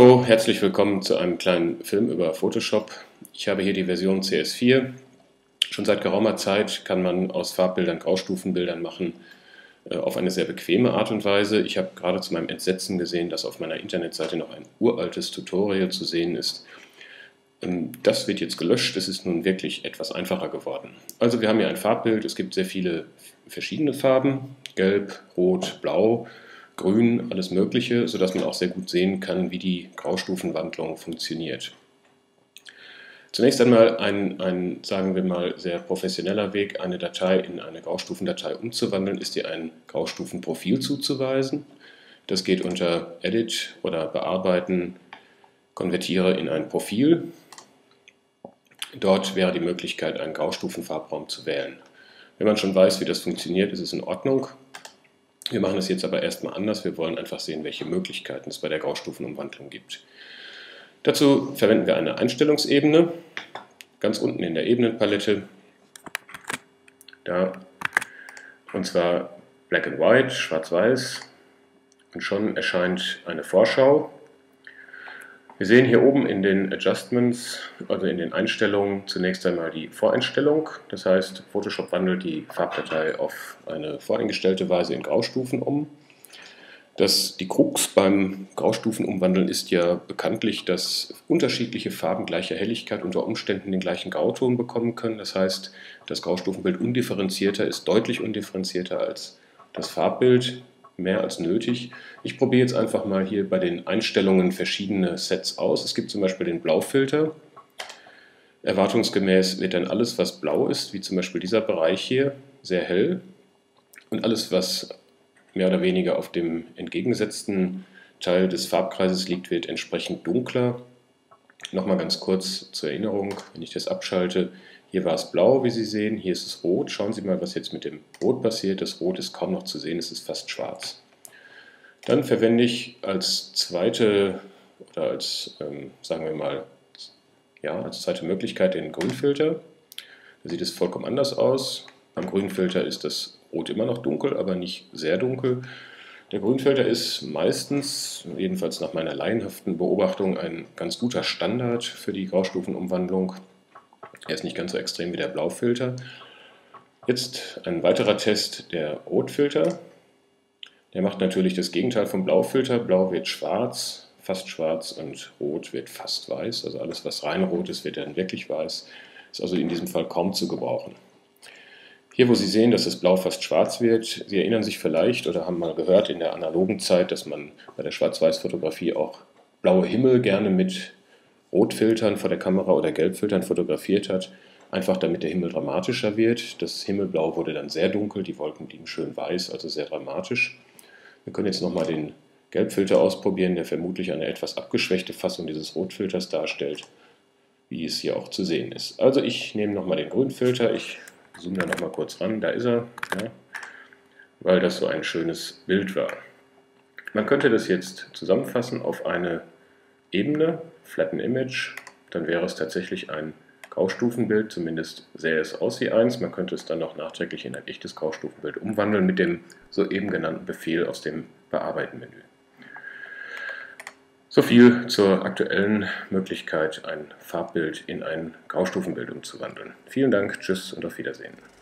Hallo, herzlich willkommen zu einem kleinen Film über Photoshop. Ich habe hier die Version CS4. Schon seit geraumer Zeit kann man aus Farbbildern Graustufenbildern machen, auf eine sehr bequeme Art und Weise. Ich habe gerade zu meinem Entsetzen gesehen, dass auf meiner Internetseite noch ein uraltes Tutorial zu sehen ist. Das wird jetzt gelöscht, es ist nun wirklich etwas einfacher geworden. Also wir haben hier ein Farbbild, es gibt sehr viele verschiedene Farben, gelb, rot, blau, grün, alles mögliche, sodass man auch sehr gut sehen kann, wie die Graustufenwandlung funktioniert. Zunächst einmal ein sagen wir mal, sehr professioneller Weg, eine Datei in eine Graustufendatei umzuwandeln, ist ihr ein Graustufenprofil zuzuweisen. Das geht unter Edit oder Bearbeiten, Konvertiere in ein Profil. Dort wäre die Möglichkeit, einen Graustufenfarbraum zu wählen. Wenn man schon weiß, wie das funktioniert, ist es in Ordnung. Wir machen das jetzt aber erstmal anders. Wir wollen einfach sehen, welche Möglichkeiten es bei der Graustufenumwandlung gibt. Dazu verwenden wir eine Einstellungsebene, ganz unten in der Ebenenpalette. Da, und zwar Black and White, schwarz-weiß. Und schon erscheint eine Vorschau. Wir sehen hier oben in den Adjustments, also in den Einstellungen, zunächst einmal die Voreinstellung. Das heißt, Photoshop wandelt die Farbdatei auf eine voreingestellte Weise in Graustufen um. Die Krux beim Graustufenumwandeln ist ja bekanntlich, dass unterschiedliche Farben gleicher Helligkeit unter Umständen den gleichen Grauton bekommen können. Das heißt, das Graustufenbild undifferenzierter ist deutlich undifferenzierter als das Farbbild. Mehr als nötig. Ich probiere jetzt einfach mal hier bei den Einstellungen verschiedene Sets aus. Es gibt zum Beispiel den Blaufilter. Erwartungsgemäß wird dann alles, was blau ist, wie zum Beispiel dieser Bereich hier, sehr hell. Und alles, was mehr oder weniger auf dem entgegengesetzten Teil des Farbkreises liegt, wird entsprechend dunkler. Nochmal ganz kurz zur Erinnerung, wenn ich das abschalte. Hier war es blau, wie Sie sehen, hier ist es rot. Schauen Sie mal, was jetzt mit dem Rot passiert. Das Rot ist kaum noch zu sehen, es ist fast schwarz. Dann verwende ich als zweite, oder als, sagen wir mal, ja, als zweite Möglichkeit den Grünfilter. Da sieht es vollkommen anders aus. Beim Grünfilter ist das Rot immer noch dunkel, aber nicht sehr dunkel. Der Grünfilter ist meistens, jedenfalls nach meiner laienhaften Beobachtung, ein ganz guter Standard für die Graustufenumwandlung. Er ist nicht ganz so extrem wie der Blaufilter. Jetzt ein weiterer Test, der Rotfilter. Der macht natürlich das Gegenteil vom Blaufilter. Blau wird schwarz, fast schwarz, und Rot wird fast weiß. Also alles, was rein rot ist, wird dann wirklich weiß. Ist also in diesem Fall kaum zu gebrauchen. Hier, wo Sie sehen, dass das Blau fast schwarz wird, Sie erinnern sich vielleicht oder haben mal gehört in der analogen Zeit, dass man bei der Schwarz-Weiß-Fotografie auch blaue Himmel gerne mit Rotfiltern vor der Kamera oder Gelbfiltern fotografiert hat, einfach damit der Himmel dramatischer wird. Das Himmelblau wurde dann sehr dunkel, die Wolken blieben schön weiß, also sehr dramatisch. Wir können jetzt nochmal den Gelbfilter ausprobieren, der vermutlich eine etwas abgeschwächte Fassung dieses Rotfilters darstellt, wie es hier auch zu sehen ist. Also ich nehme nochmal den Grünfilter, ich zoome da nochmal kurz ran, da ist er, ja, weil das so ein schönes Bild war. Man könnte das jetzt zusammenfassen auf eine Ebene, Flatten Image, dann wäre es tatsächlich ein Graustufenbild, zumindest sähe es aus wie eins. Man könnte es dann noch nachträglich in ein echtes Graustufenbild umwandeln mit dem soeben genannten Befehl aus dem Bearbeiten-Menü. So viel zur aktuellen Möglichkeit, ein Farbbild in ein Graustufenbild umzuwandeln. Vielen Dank, tschüss und auf Wiedersehen.